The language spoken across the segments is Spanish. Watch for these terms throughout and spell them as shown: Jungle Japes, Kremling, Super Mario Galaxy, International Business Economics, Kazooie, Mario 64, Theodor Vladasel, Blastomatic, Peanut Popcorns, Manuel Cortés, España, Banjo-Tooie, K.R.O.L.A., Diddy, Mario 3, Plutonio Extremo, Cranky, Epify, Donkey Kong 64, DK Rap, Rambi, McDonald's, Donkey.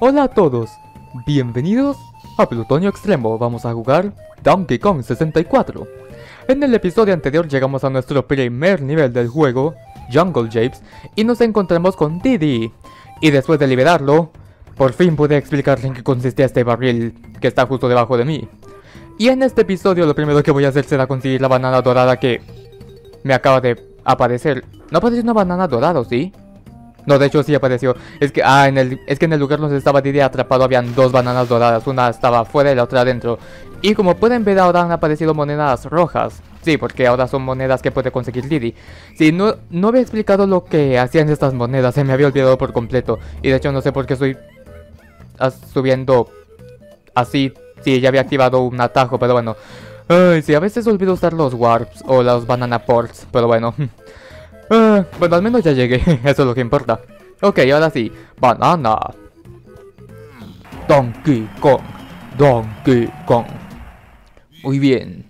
Hola a todos, bienvenidos a Plutonio Extremo. Vamos a jugar Donkey Kong 64. En el episodio anterior llegamos a nuestro primer nivel del juego, Jungle Japes, y nos encontramos con Diddy. Y después de liberarlo, por fin pude explicarle en qué consistía este barril que está justo debajo de mí. Y en este episodio lo primero que voy a hacer será conseguir la banana dorada que me acaba de aparecer. ¿No apareció una banana dorada, sí? No, de hecho sí apareció. Es que en el lugar donde estaba Diddy atrapado habían dos bananas doradas. Una estaba fuera y la otra adentro. Y como pueden ver, ahora han aparecido monedas rojas. Sí, porque ahora son monedas que puede conseguir Diddy. Sí, no había explicado lo que hacían estas monedas. Se me había olvidado por completo. Y de hecho no sé por qué estoy subiendo así. Sí, ya había activado un atajo, pero bueno. Ay, sí, a veces olvido usar los warps o los banana ports, pero bueno. Bueno, al menos ya llegué, eso es lo que importa. Ok, ahora sí, banana. Donkey Kong, Donkey Kong. Muy bien.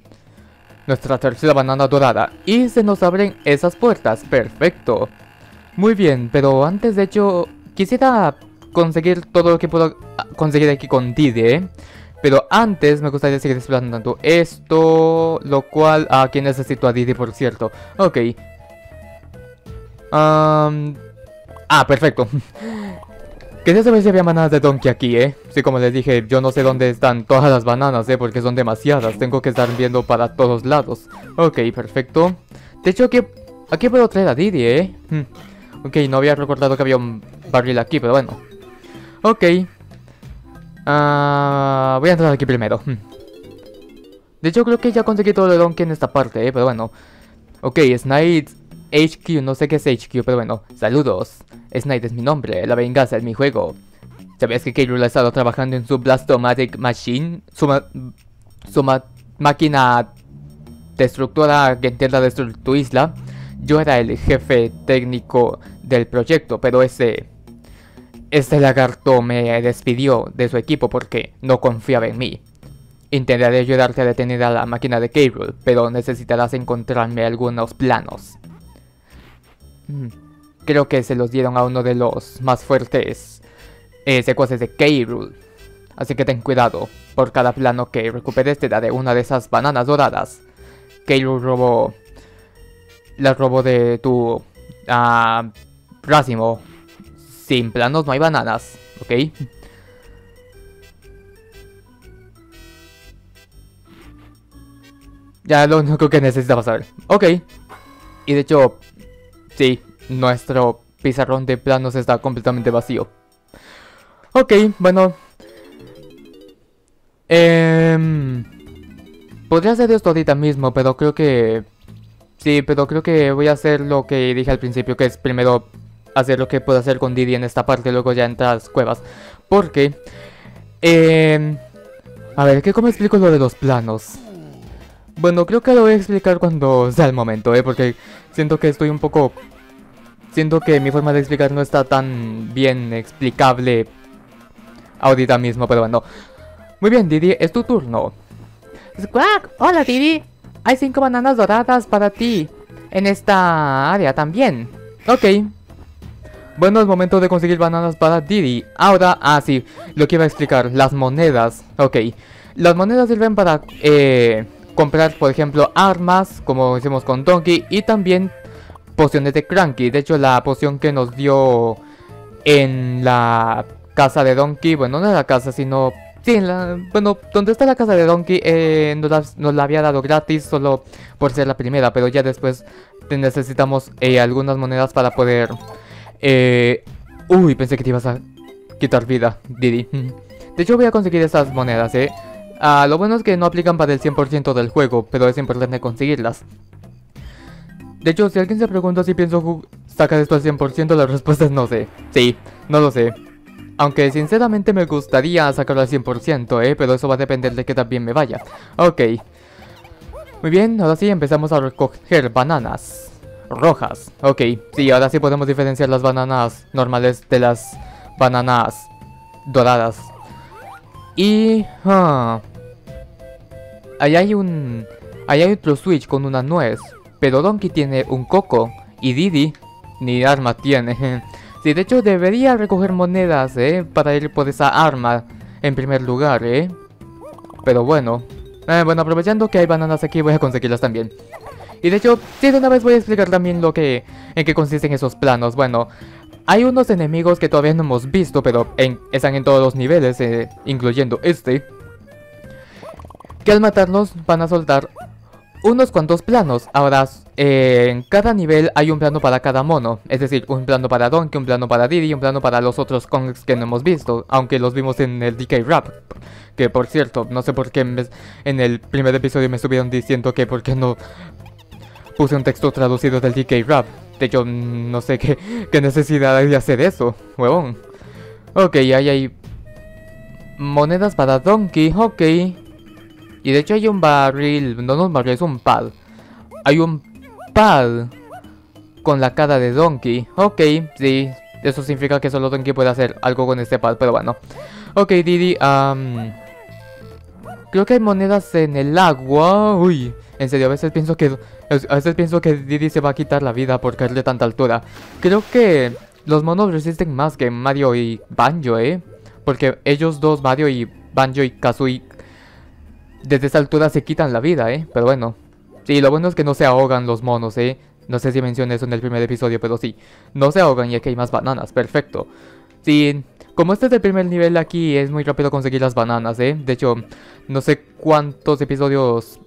Nuestra tercera banana dorada. Y se nos abren esas puertas, perfecto. Muy bien, pero antes de hecho, quisiera conseguir todo lo que puedo conseguir aquí con Diddy, ¿eh? Pero antes me gustaría seguir explorando esto, lo cual aquí necesito a Diddy, por cierto. Ok. Perfecto. Quería saber si había bananas de Donkey aquí, Sí, como les dije, yo no sé dónde están todas las bananas, porque son demasiadas. Tengo que estar viendo para todos lados. Ok, perfecto. De hecho, aquí puedo traer a Diddy, Ok, no había recordado que había un barril aquí, pero bueno. Ok. Voy a entrar aquí primero. De hecho, creo que ya conseguí todo de Donkey en esta parte, pero bueno. Ok, Snide HQ, no sé qué es HQ, pero bueno, saludos. Snide es mi nombre, la venganza es mi juego. ¿Sabías que K. Rool ha estado trabajando en su Blastomatic Machine? Su máquina destructora que intenta destruir tu isla. Yo era el jefe técnico del proyecto, pero este lagarto me despidió de su equipo porque no confiaba en mí. Intentaré ayudarte a detener a la máquina de K. Rool, pero necesitarás encontrarme algunos planos. Creo que se los dieron a uno de los más fuertes secuaces de K. Rool. Así que ten cuidado, por cada plano que recuperes te daré una de esas bananas doradas. K. Rool las robó de tu racimo. Sin planos no hay bananas, ¿ok? Ya lo único que necesitaba saber. Ok. Y de hecho, sí, nuestro pizarrón de planos está completamente vacío. Ok, bueno. Podría hacer esto ahorita mismo, pero creo que... Sí, pero creo que voy a hacer lo que dije al principio, que es primero hacer lo que puedo hacer con Diddy en esta parte, luego ya entrar a las cuevas. Porque... a ver, ¿cómo explico lo de los planos? Bueno, creo que lo voy a explicar cuando sea el momento, porque siento que estoy un poco... Siento que mi forma de explicar no está tan bien explicable ahorita mismo, pero bueno. Muy bien, Diddy, es tu turno. ¡Squawk! ¡Hola, Diddy! Hay 5 bananas doradas para ti en esta área también. Ok. Bueno, es momento de conseguir bananas para Diddy. Ahora, sí, lo que iba a explicar, las monedas. Ok. Las monedas sirven para... comprar, por ejemplo, armas, como hicimos con Donkey, y también pociones de Cranky. De hecho, la poción que nos dio en la casa de Donkey, bueno, no en la casa, sino... Sí, bueno, donde está la casa de Donkey, nos la había dado gratis, solo por ser la primera, pero ya después necesitamos algunas monedas para poder... Uy, pensé que te ibas a quitar vida, Diddy. De hecho, voy a conseguir esas monedas, lo bueno es que no aplican para el 100% del juego, pero es importante conseguirlas. De hecho, si alguien se pregunta si pienso sacar esto al 100%, la respuesta es no sé. Sí, no lo sé. Aunque sinceramente me gustaría sacarlo al 100%, pero eso va a depender de qué tan bien me vaya. Ok. Muy bien, ahora sí empezamos a recoger bananas rojas. Ok, sí, ahora sí podemos diferenciar las bananas normales de las bananas doradas. Y... Ahí hay otro switch con una nuez. Pero Donkey tiene un coco. Y Diddy ni arma tiene. Sí, de hecho debería recoger monedas, para ir por esa arma en primer lugar, pero bueno. Bueno, aprovechando que hay bananas aquí, voy a conseguirlas también. Y de hecho, sí, de una vez voy a explicar también lo que, en qué consisten esos planos. Bueno, hay unos enemigos que todavía no hemos visto, pero están en todos los niveles, incluyendo este, que al matarnos van a soltar unos cuantos planos. Ahora, en cada nivel hay un plano para cada mono. Es decir, un plano para Donkey, un plano para Diddy y un plano para los otros Kongs que no hemos visto, aunque los vimos en el DK Rap. Que por cierto, no sé por qué en el primer episodio me estuvieron diciendo que por qué no puse un texto traducido del DK Rap. De hecho, no sé qué necesidad hay de hacer eso, huevón. Ok, ahí hay monedas para Donkey, ok. Y de hecho hay un barril, no un barril, es un pad. Hay un pad con la cara de Donkey, ok, sí. Eso significa que solo Donkey puede hacer algo con este pad, pero bueno. Ok, Diddy, creo que hay monedas en el agua. Uy, en serio, a veces pienso que Diddy se va a quitar la vida por caer de tanta altura. Creo que los monos resisten más que Mario y Banjo, porque ellos dos, Mario y Banjo y Kazooie, desde esa altura se quitan la vida, pero bueno. Sí, lo bueno es que no se ahogan los monos, no sé si mencioné eso en el primer episodio, pero sí, no se ahogan y aquí hay más bananas, perfecto. Sí, como este es el primer nivel aquí, es muy rápido conseguir las bananas, de hecho, no sé cuántos episodios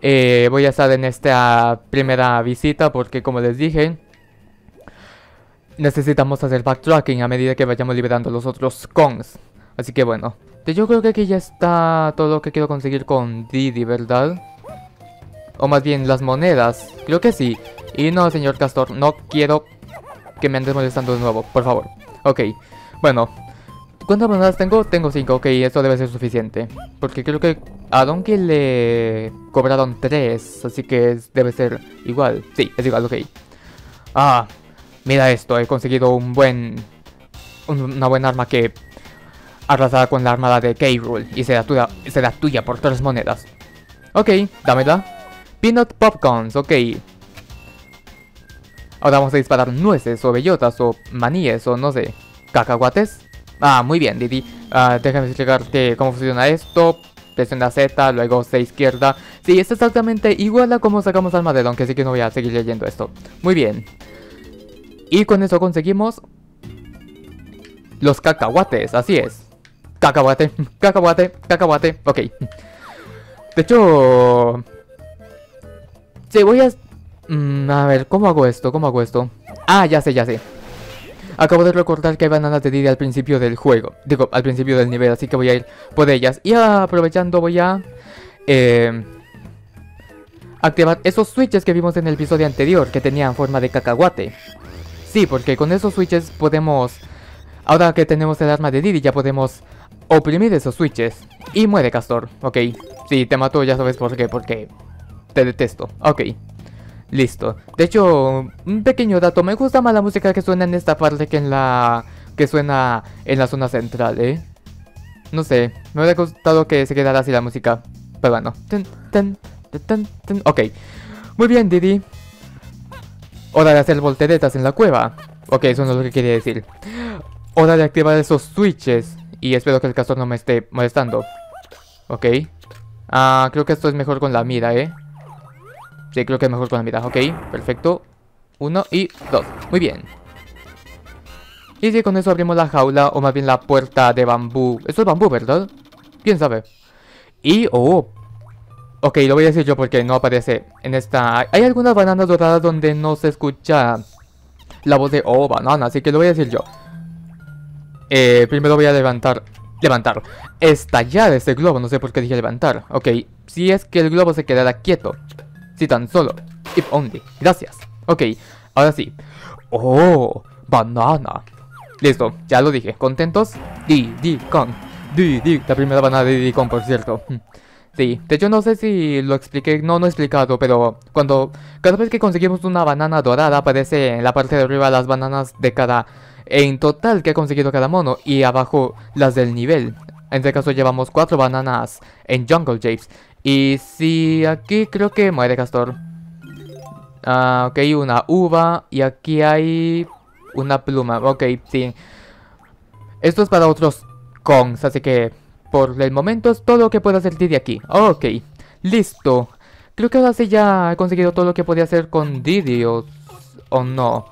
voy a estar en esta primera visita, porque como les dije, necesitamos hacer backtracking a medida que vayamos liberando los otros Kongs. Así que bueno, yo creo que aquí ya está todo lo que quiero conseguir con Diddy, ¿verdad? O más bien, las monedas. Creo que sí. Y no, señor Castor, no quiero que me andes molestando de nuevo, por favor. Ok, bueno. ¿Cuántas monedas tengo? Tengo 5, ok, esto debe ser suficiente. Porque creo que a Donkey le cobraron 3, así que debe ser igual. Sí, es igual, ok. Ah, mira esto, he conseguido una buena arma que arrasada con la armada de K. Rool. Y será tuya por 3 monedas. Ok, dámela. Peanut Popcorns, ok. Ahora vamos a disparar nueces o bellotas o maníes o no sé, cacahuates. Ah, muy bien, Diddy. Déjame explicarte cómo funciona esto. Presiona Z, luego C izquierda. Sí, es exactamente igual a cómo sacamos al madero, aunque sí que no voy a seguir leyendo esto. Muy bien. Y con eso conseguimos los cacahuates, así es. Cacahuate, cacahuate, cacahuate, ok. De hecho... sí, voy a... a ver, ¿cómo hago esto? ¿Cómo hago esto? Ah, ya sé, ya sé. Acabo de recordar que hay bananas de Diddy al principio del juego. Digo, al principio del nivel, así que voy a ir por ellas. Y aprovechando voy a... activar esos switches que vimos en el episodio anterior, que tenían forma de cacahuate. Sí, porque con esos switches podemos... ahora que tenemos el arma de Diddy ya podemos oprimir esos switches. Y muere, Castor. Ok. Sí, te mato, ya sabes por qué, porque... te detesto. Ok. Listo. De hecho, un pequeño dato. Me gusta más la música que suena en esta parte que en la... que suena en la zona central, no sé. Me hubiera gustado que se quedara así la música. Pero bueno. Ten, ten, ten, ten. Ok. Muy bien, Diddy. Hora de hacer volteretas en la cueva. Ok, eso no es lo que quería decir. Hora de activar esos switches. Y espero que el castor no me esté molestando. Ok. Ah, creo que esto es mejor con la mira, sí, creo que es mejor con la mirada. Ok, perfecto. 1 y 2. Muy bien. Y sí, con eso abrimos la jaula, o más bien la puerta de bambú. Esto es bambú, ¿verdad? ¿Quién sabe? Y... oh. Ok, lo voy a decir yo porque no aparece en esta... hay algunas bananas doradas donde no se escucha la voz de... oh, banana, así que lo voy a decir yo. Primero voy a levantar. Estallar este globo. No sé por qué dije levantar. Ok, si es que el globo se quedara quieto. Si tan solo. If only. Gracias. Ok, ahora sí. Oh, banana. Listo, ya lo dije. ¿Contentos? Diddy Kong. Diddy, la primera banana de Diddy Kong, por cierto. Sí, de hecho no sé si lo expliqué. No, no he explicado, pero cuando... cada vez que conseguimos una banana dorada, aparece en la parte de arriba las bananas de cada... en total que ha conseguido cada mono. Y abajo las del nivel. En este caso llevamos 4 bananas en Jungle Japes. Y si aquí creo que muere Castor. Ok, una uva. Y aquí hay una pluma. Ok, sí. Esto es para otros Kongs, así que por el momento es todo lo que puedo hacer Diddy aquí. Ok, listo. Creo que ahora sí ya he conseguido todo lo que podía hacer con Diddy o no.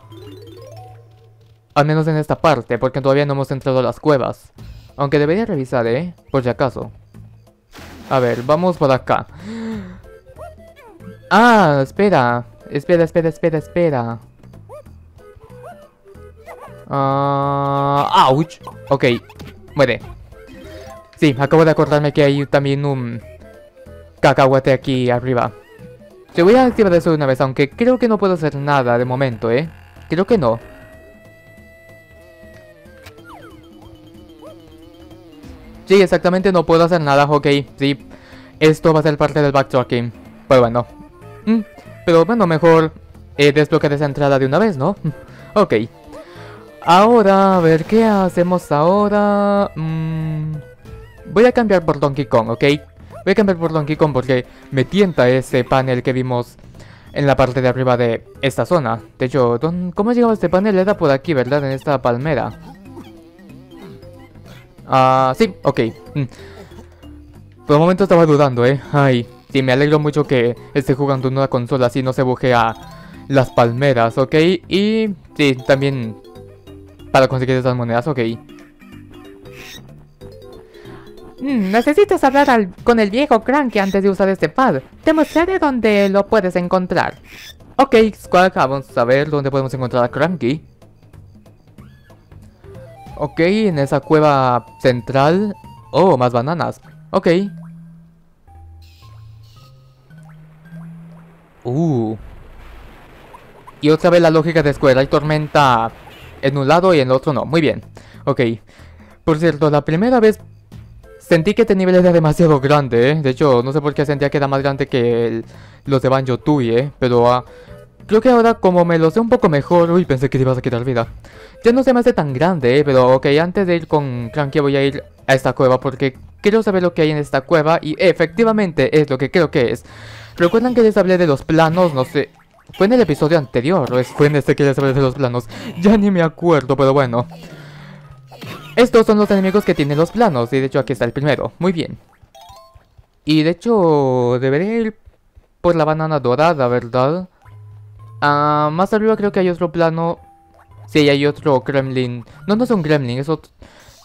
Al menos en esta parte, porque todavía no hemos entrado a las cuevas. Aunque debería revisar, ¿eh? Por si acaso. A ver, vamos por acá. Ah, espera. Espera. ¡Auch! Ok, muere. Sí, acabo de acordarme que hay también un cacahuate aquí arriba. Te voy a activar eso de una vez, aunque creo que no puedo hacer nada de momento, ¿eh? Creo que no. Sí, exactamente, no puedo hacer nada, ok, sí. Esto va a ser parte del backtracking. Pero bueno. Mejor desbloquear esa entrada de una vez, ¿no? Ok. Ahora, a ver, ¿qué hacemos ahora? Voy a cambiar por Donkey Kong, ¿ok? Voy a cambiar por Donkey Kong porque me tienta ese panel que vimos en la parte de arriba de esta zona. De hecho, ¿cómo llegaba este panel? Era por aquí, ¿verdad? En esta palmera. Ah, sí, ok. Por el momento estaba dudando, ¿eh? Ay, sí, me alegro mucho que esté jugando en una consola así no se bujea las palmeras, ¿ok? Y sí, también para conseguir esas monedas, ok. Necesitas hablar con el viejo Cranky antes de usar este pad. Te mostraré dónde lo puedes encontrar. Ok, Squad, vamos a ver dónde podemos encontrar a Cranky. Ok, en esa cueva central. Oh, más bananas. Ok. Y otra vez la lógica de Square. Hay tormenta en un lado y en el otro no. Muy bien. Ok. Por cierto, la primera vez sentí que este nivel era demasiado grande, ¿eh? De hecho, no sé por qué sentía que era más grande que los de Banjo-Tooie, ¿eh? Pero creo que ahora como me lo sé un poco mejor... Uy, pensé que te ibas a quitar vida. Ya no se me hace tan grande, pero ok, antes de ir con Cranky voy a ir a esta cueva porque quiero saber lo que hay en esta cueva y efectivamente es lo que creo que es. ¿Recuerdan que les hablé de los planos? No sé... ¿Fue en el episodio anterior o fue en este que les hablé de los planos? Ya ni me acuerdo, pero bueno. Estos son los enemigos que tienen los planos y de hecho aquí está el primero. Muy bien. Y de hecho... debería ir por la banana dorada, ¿verdad? Ah, más arriba creo que hay otro plano... Sí, hay otro Kremling. No, no son Kremling, es otro...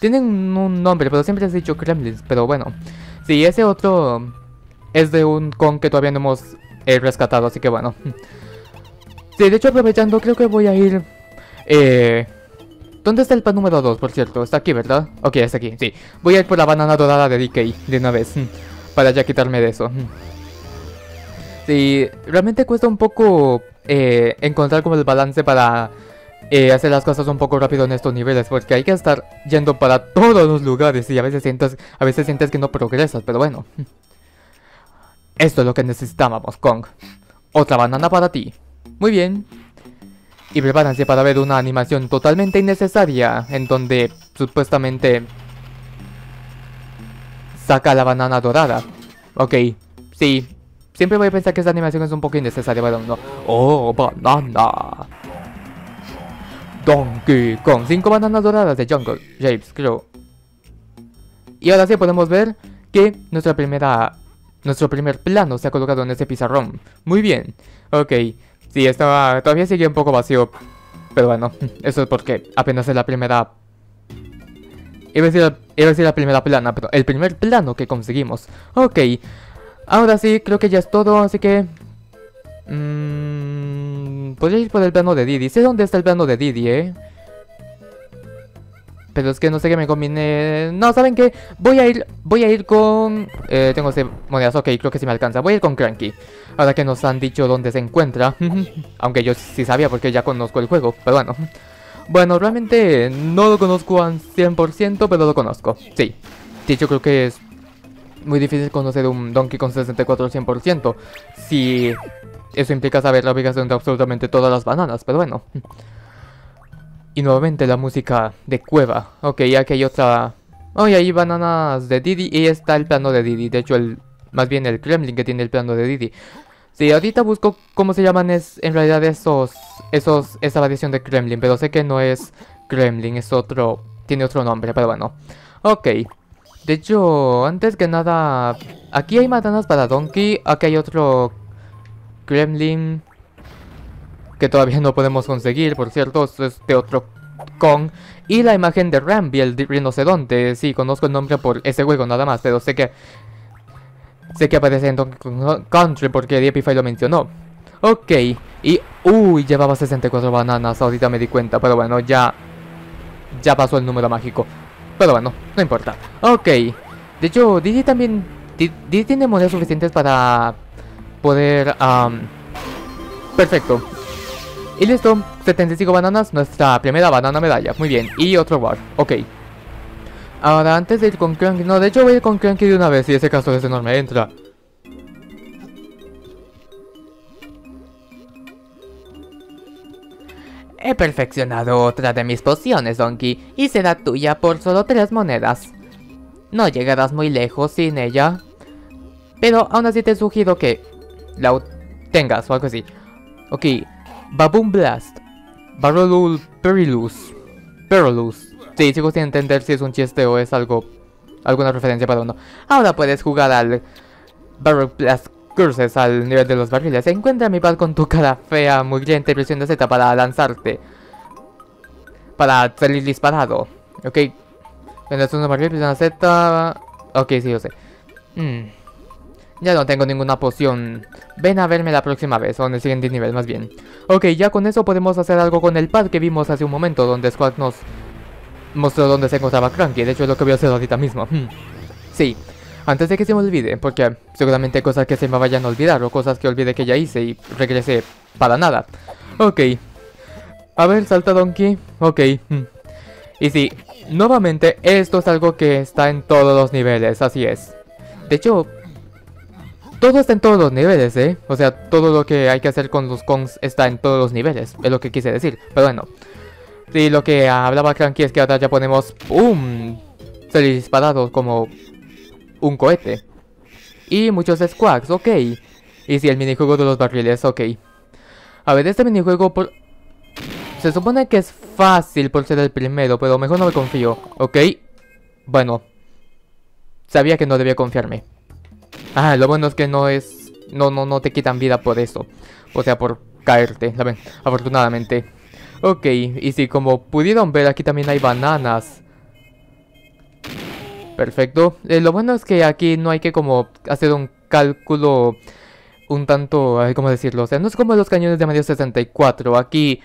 Tienen un nombre, pero siempre has dicho Kremlins, pero bueno. Sí, ese otro es de un Kong que todavía no hemos rescatado, así que bueno. Sí, de hecho aprovechando, creo que voy a ir... ¿Dónde está el pan número 2, por cierto? Está aquí, ¿verdad? Ok, está aquí, sí. Voy a ir por la banana dorada de DK de una vez, para ya quitarme de eso. Sí, realmente cuesta un poco encontrar como el balance para... hacer las cosas un poco rápido en estos niveles porque hay que estar yendo para todos los lugares y a veces sientes que no progresas, pero bueno. Esto es lo que necesitábamos, Kong. Otra banana para ti. Muy bien. Y prepárense para ver una animación totalmente innecesaria en donde supuestamente saca la banana dorada. Ok, sí. Siempre voy a pensar que esta animación es un poco innecesaria, pero no. Oh, banana. Donkey Kong, 5 bananas doradas de Jungle Japes, creo. Y ahora sí podemos ver que nuestro primer plano se ha colocado en ese pizarrón. Muy bien. Ok. Sí, estaba... Todavía sigue un poco vacío. Pero bueno, eso es porque apenas es la primera... Iba a decir la primera plana, pero el primer plano que conseguimos. Ok. Ahora sí, creo que ya es todo, así que... podría ir por el plano de Diddy. Sé dónde está el plano de Diddy, ¿eh? Pero es que no sé qué me conviene... No, ¿saben qué? Voy a ir con... tengo 6 monedas. Ok, creo que sí me alcanza. Voy a ir con Cranky. Ahora que nos han dicho dónde se encuentra. Aunque yo sí sabía porque ya conozco el juego. Pero bueno. Bueno, realmente no lo conozco al 100%, pero lo conozco. Sí. De hecho, creo que es muy difícil conocer un Donkey Kong 64 al 100%. Si... Eso implica saber la ubicación de absolutamente todas las bananas, pero bueno. Y nuevamente la música de cueva. Ok, aquí hay otra... Oh, y ahí bananas de Diddy y está el plano de Diddy. De hecho, más bien el Kremling que tiene el plano de Diddy. Sí, ahorita busco cómo se llaman en realidad esa variación de Kremling, pero sé que no es Kremling, es otro, tiene otro nombre, pero bueno. Ok, de hecho, antes que nada, aquí hay matanas para Donkey, aquí hay otro Kremling que todavía no podemos conseguir, por cierto, esto es de otro Kong. Y la imagen de Rambi, el rinoceronte, sí, conozco el nombre por ese juego nada más, pero sé que aparece en Donkey Kong Country porque Epify lo mencionó. Ok, y... uy, llevaba 64 bananas, ahorita me di cuenta, pero bueno, ya pasó el número mágico. Pero bueno, no importa. Ok, de hecho, Diddy también... Diddy tiene monedas suficientes para poder... perfecto. Y listo, 75 bananas, nuestra primera banana medalla. Muy bien, y otro war, ok. Ahora, antes de ir con Cranky... no, de hecho voy a ir con Cranky de una vez, y ese caso es enorme, entra. He perfeccionado otra de mis pociones, Donkey, y será tuya por solo 3 monedas. No llegarás muy lejos sin ella, pero aún así te sugiero que la tengas o algo así. Ok, Baboon Blast, Barrelul Perilous, sí, sigo sin entender si es un chiste o es algo, alguna referencia para uno. Ahora puedes jugar al Barrel Blast Curses al nivel de los barriles. Encuentra mi pal con tu cara fea, mugriente, presión de Z para lanzarte, para salir disparado. Ok, en el segundo barril, presión de Z. Ok, sí, yo sé. Ya no tengo ninguna poción. Ven a verme la próxima vez, o en el siguiente nivel más bien. Ok, ya con eso podemos hacer algo con el pad que vimos hace un momento, donde Squad nos mostró dónde se encontraba Cranky. De hecho es lo que voy a hacer ahorita mismo. Sí, antes de que se me olvide, porque seguramente hay cosas que se me vayan a olvidar, o cosas que olvide que ya hice y regresé para nada. Ok, a ver, salta Donkey. Ok, y sí, nuevamente esto es algo que está en todos los niveles, así es. De hecho... todo está en todos los niveles, ¿eh? O sea, todo lo que hay que hacer con los Kongs está en todos los niveles, es lo que quise decir, pero bueno. Sí, lo que hablaba Cranky es que ahora ya ponemos... ¡pum! Salir disparados como un cohete. Y muchos squags, ok. Y sí, el minijuego de los barriles, ok. A ver, este minijuego por... se supone que es fácil por ser el primero, pero mejor no me confío, ok. Bueno, sabía que no debía confiarme. Ah, lo bueno es que no es... no te quitan vida por eso. O sea, por caerte, afortunadamente. Ok, y sí, como pudieron ver, aquí también hay bananas. Perfecto. Lo bueno es que aquí no hay que como hacer un cálculo un tanto... ¿cómo decirlo? O sea, no es como los cañones de Mario 64. Aquí,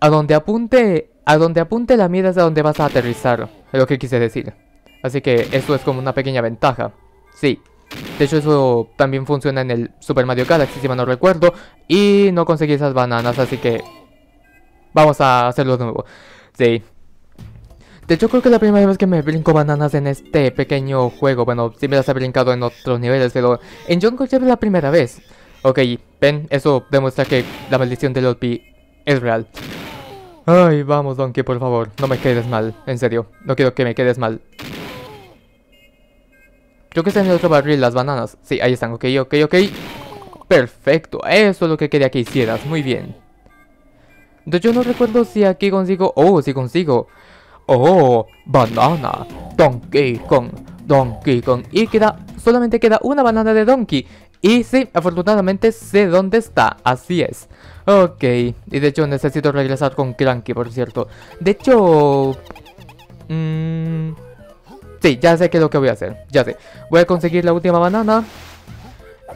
a donde apunte la mira es a donde vas a aterrizar. Es lo que quise decir. Así que esto es como una pequeña ventaja. Sí. De hecho eso también funciona en el Super Mario Galaxy, si mal no recuerdo. Y no conseguí esas bananas, así que... vamos a hacerlo de nuevo. Sí. De hecho creo que es la primera vez que me brinco bananas en este pequeño juego. Bueno, sí me las he brincado en otros niveles, pero... en Jungle Japes es la primera vez. Ok, ven, eso demuestra que la maldición del Olpi es real. Ay, vamos Donkey, por favor, no me quedes mal. En serio, no quiero que me quedes mal. Creo que está en el otro barril las bananas. Sí, ahí están, ok. Perfecto, eso es lo que quería que hicieras, muy bien. Yo no recuerdo si aquí consigo... oh, sí consigo. Oh, banana, Donkey Kong. Y solamente queda una banana de Donkey. Y sí, afortunadamente sé dónde está, así es. Ok, y de hecho necesito regresar con Cranky, por cierto. De hecho... sí, ya sé qué es lo que voy a hacer, ya sé. Voy a conseguir la última banana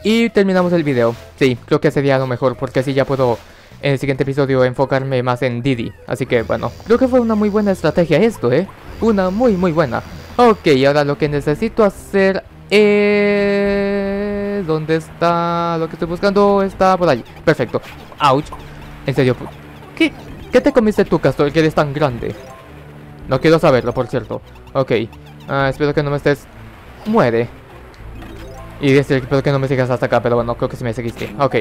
y terminamos el video. Sí, creo que sería lo mejor porque así ya puedo en el siguiente episodio enfocarme más en Diddy. Así que bueno, creo que fue una muy buena estrategia esto, ¿eh? Una muy buena. Ok, ahora lo que necesito hacer es... ¿dónde está lo que estoy buscando? Está por allí, perfecto. Ouch. En serio, ¿qué te comiste tú, Castor, que eres tan grande? No quiero saberlo, por cierto. Ok. Espero que no me estés... muere. Y decir, espero que no me sigas hasta acá, pero bueno, creo que sí me seguiste. Ok.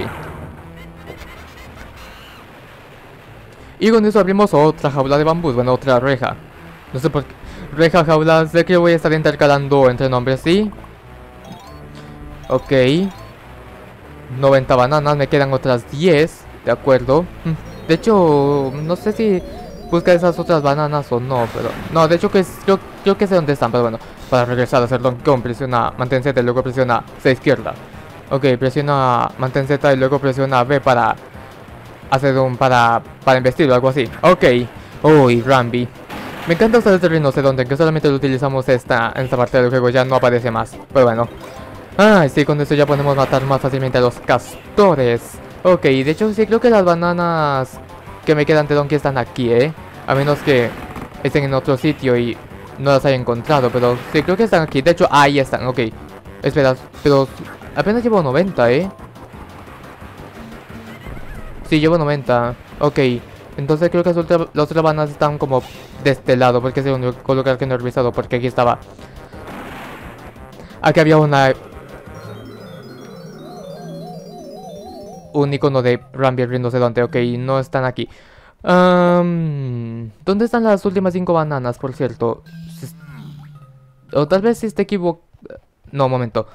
Y con eso abrimos otra jaula de bambú, bueno, otra reja. No sé por qué... reja, jaula, sé que voy a estar intercalando entre nombres, ¿sí? Ok. 90 bananas, me quedan otras 10, ¿de acuerdo? De hecho, no sé si busca esas otras bananas o no, pero... No, de hecho, que yo creo que sé dónde están, pero bueno. Para regresar a hacer Donkey Kong, presiona, mantén Z y luego presiona C izquierda. Ok, presiona, mantén Z y luego presiona B para hacer un... para investir o algo así. Ok. Uy, Rambi. Me encanta usar este rinoceronte, que solamente lo utilizamos en esta parte del juego, ya no aparece más. Pero bueno. Ah, sí, con esto ya podemos matar más fácilmente a los castores. Ok, de hecho sí creo que las bananas que me quedan de Donkey están aquí, a menos que estén en otro sitio y no las haya encontrado, pero sí creo que están aquí. De hecho, ahí están, ok. Espera, pero apenas llevo 90, Sí, llevo 90, ok. Entonces creo que las otras bananas están como de este lado, porque es el único lugar que no he revisado, porque aquí estaba. Aquí había un icono de Rambi el rinoceronte. Ok, no están aquí. ¿Dónde están las últimas 5 bananas, por cierto? O tal vez si esté equivocado. No, un momento.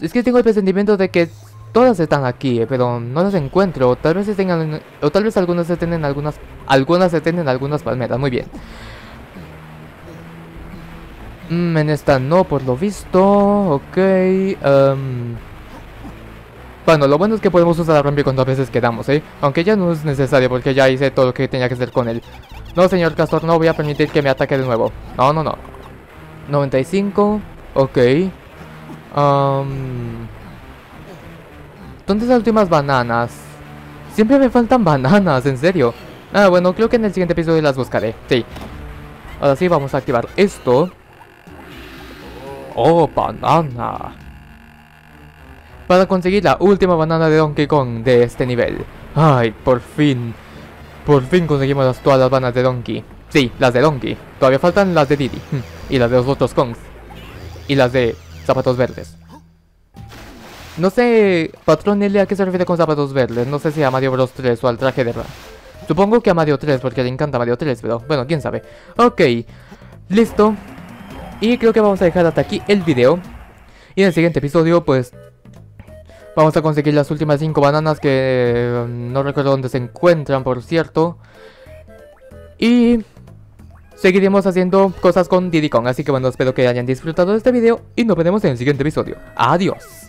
Es que tengo el presentimiento de que todas están aquí, pero no las encuentro. Tal vez estén en... O tal vez algunas estén en algunas... Algunas estén en algunas palmeras. Muy bien. En esta no, por lo visto. Ok. Bueno, lo bueno es que podemos usar a Rambi cuando a veces quedamos, Aunque ya no es necesario porque ya hice todo lo que tenía que hacer con él. No, señor Castor, no voy a permitir que me ataque de nuevo. No, no, no. 95. Ok. ¿Dónde están las últimas bananas? Siempre me faltan bananas, en serio. Ah, bueno, creo que en el siguiente episodio las buscaré. Sí. Ahora sí, vamos a activar esto. Oh, banana. Para conseguir la última banana de Donkey Kong de este nivel. Ay, por fin. Por fin conseguimos todas las bananas de Donkey. Sí, las de Donkey. Todavía faltan las de Diddy. Y las de los otros Kongs. Y las de zapatos verdes. No sé, patrón L, a qué se refiere con zapatos verdes. No sé si a Mario Bros 3 o al traje de Ra. Supongo que a Mario 3 porque le encanta Mario 3, pero bueno, quién sabe. Ok, listo. Y creo que vamos a dejar hasta aquí el video. Y en el siguiente episodio, pues... vamos a conseguir las últimas 5 bananas que no recuerdo dónde se encuentran, por cierto. Y seguiremos haciendo cosas con Diddy Kong. Así que bueno, espero que hayan disfrutado de este video y nos vemos en el siguiente episodio. Adiós.